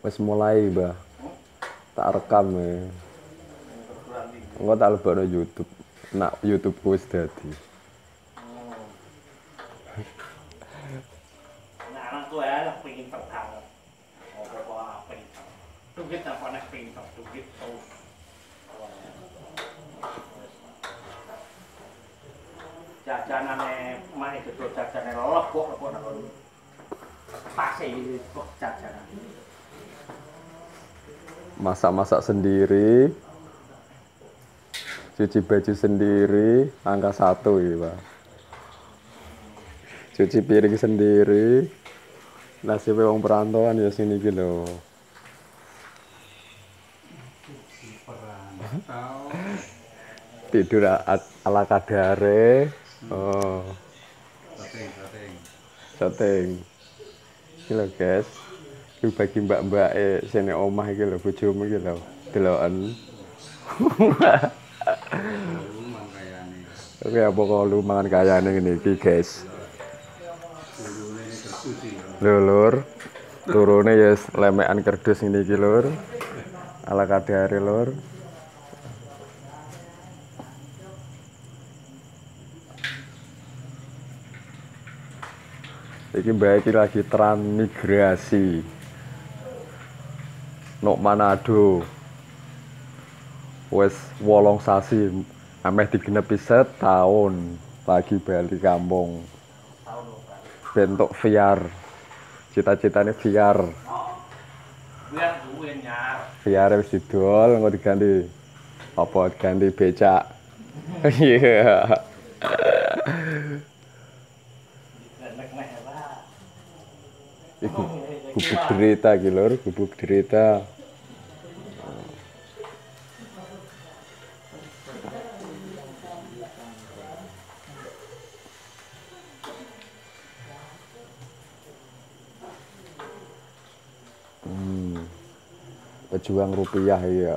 Wes mulai bah, tak rekam ya. Engko tak lebokno YouTube. Nak YouTube wis dadi. Nah, aku ya pengen terkenal. Apa pengen. Duit apa nak pengen duit tau. Jajanane mah itu jajanane lekok kok nak. Pasti kok jajanane. Masak-masak sendiri, cuci baju sendiri, angka satu ya Pak. Cuci piring sendiri, nasibnya orang perantauan ya sini gitu. Tidur ala kadare. Oh. Setting. Gila guys. Lu bagi mbak-mbak sini omah iki lho bojomu iki lho deloken. Oke apa kok lu mangan kayane ngene iki guys. Lur turune ya lemekan kerdus ngene iki lur. Ala kadare lur. Iki mbak iki lagi transmigrasi. Nok Manado wes 8 sasi ameh digenepi setahun lagi bali kampung bentuk VR cita-citane VR VR wis didol engko diganti apa ganti becak iya iku gubuk derita iki lur, gubuk derita. Pejuang rupiah ya.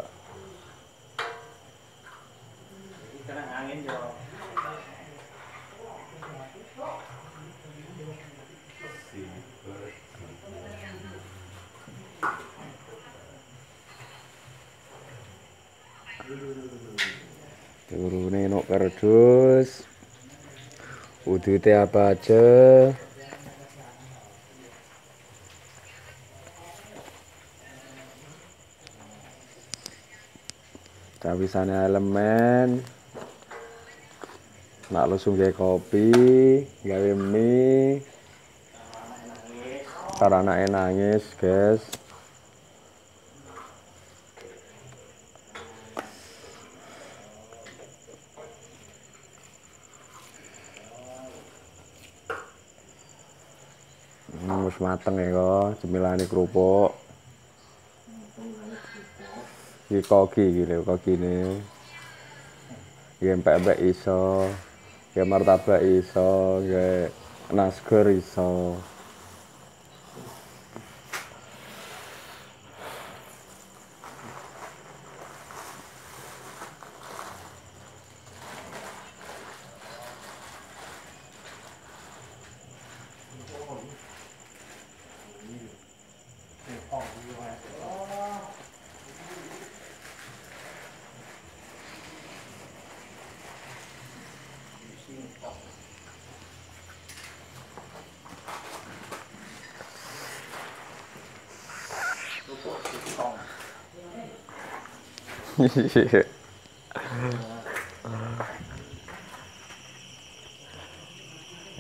Turune nok kerdus. Udute apa aja? Cawisane elemen. Nak langsung gawe kopi, gawe mie. Tar anake nangis, guys. Wis mateng ya kok, cemilane kerupuk. Iki koki iki lho, kokine. Iki empek-empek iso, ya martabak iso, ya nasger iso.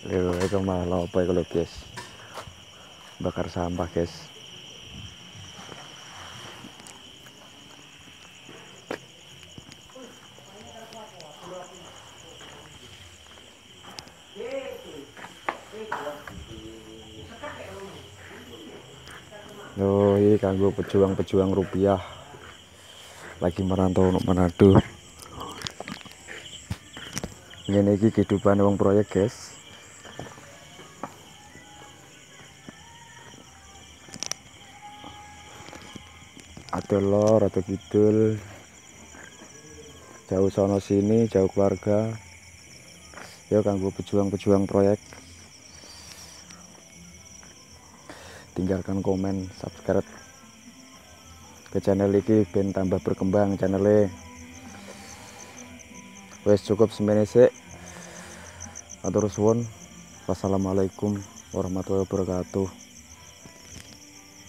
Lho, itu malah apa kalau guys? Bakar sampah guys. Loh, ini kanggo pejuang-pejuang rupiah. Lagi merantau untuk Manado. Ini kehidupan wong proyek, guys. Atul lor atau kidul. Jauh sono sini, jauh keluarga. Ya kanggo pejuang-pejuang proyek. Tinggalkan komen, subscribe. ke channel iki ben tambah berkembang channelnya. Wes cukup semene sik. Atur suwun. Wassalamualaikum warahmatullahi wabarakatuh.